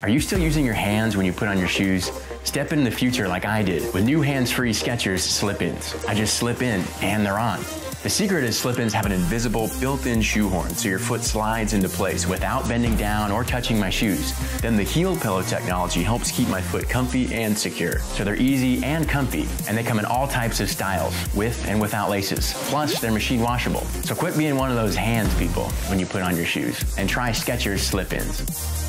Are you still using your hands when you put on your shoes? Step into the future like I did with new hands-free Skechers slip-ins. I just slip in and they're on. The secret is slip-ins have an invisible built-in shoehorn, so your foot slides into place without bending down or touching my shoes. Then the heel pillow technology helps keep my foot comfy and secure. So they're easy and comfy, and they come in all types of styles, with and without laces. Plus, they're machine washable. So quit being one of those hands people when you put on your shoes and try Skechers slip-ins.